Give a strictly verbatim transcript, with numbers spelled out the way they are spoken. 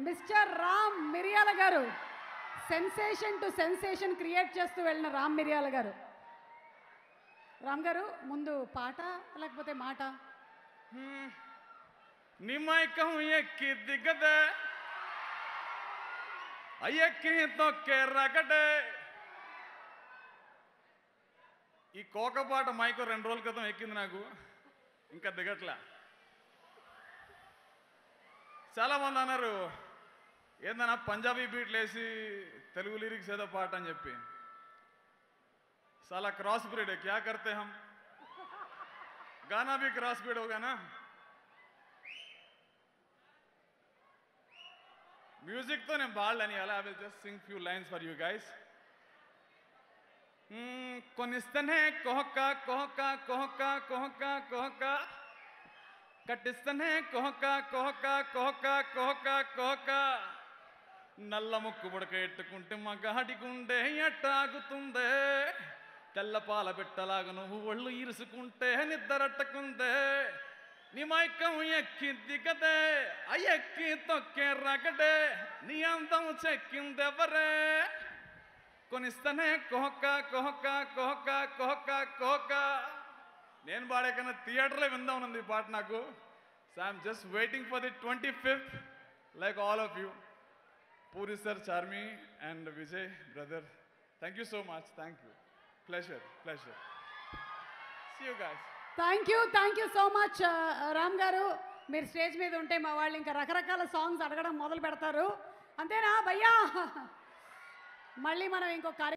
mister Ram मिर्याल garu sensation to sensation create चेस्तू वेल्लिन राम मिर्याल गारू राम गारू मुंदु पाट लेकपोते माट निमायकं एक्की दिगदे अयक्की तोक्के रगडे ई कोकपाट माइक रेंडु रोजुल क्रतं एक्किंदि नाकु इंका दिगट्ला చాలా మంది అన్నారు ఏందన్నా పంజాబీ బీట్లు వేసి తెలుగు లిరిక్స్ ఏదో పాట అని చెప్పి साला क्रॉस ब्रीड है क्या करते हम गाना भी क्रॉस ब्रीड होगा ना म्यूजिक तो నేను బాల్లని అలా I will just sing few lines for you guys హ్మ్ కొనిస్తనే కోహకా కోహకా కోహకా కోహకా కోహకా కటిస్తనే కోహక కోహక కోహక కోహక కోహక నల్ల ముక్కు బుడక ఎట్టుకుంటే మగాడి గుండె ఎట్టాగుతుందే తెల్ల పాల బిట్టలాగా నువ్వు ఒళ్ళు ఇరుసుకుంటే నిద్దరట్టకుందే నీ మైకం ఎక్కి దిగదే అయ్యెక్కి తొక్కే రగడే నీ అందం చెక్కిందెవరే కొనిస్తనే కోహక కోహక కోహక కోహక కోహక నేను పాడే కన్నా థియేటర్లో విందామనుంది ఈ పాట నాకు so I'm just waiting for the twenty fifth like all of you Puri sir Charmi and Vijay brother thank you so much thank you pleasure pleasure see you guys thank you thank you so much Ram garu మీరు stage మీద ఉంటే మా వాళ్ళు ఇంకా రకరకాల songs అడగడం మొదలు పెడతారు అంతేనా భయ్యా మళ్ళీ మనం ఇంకొక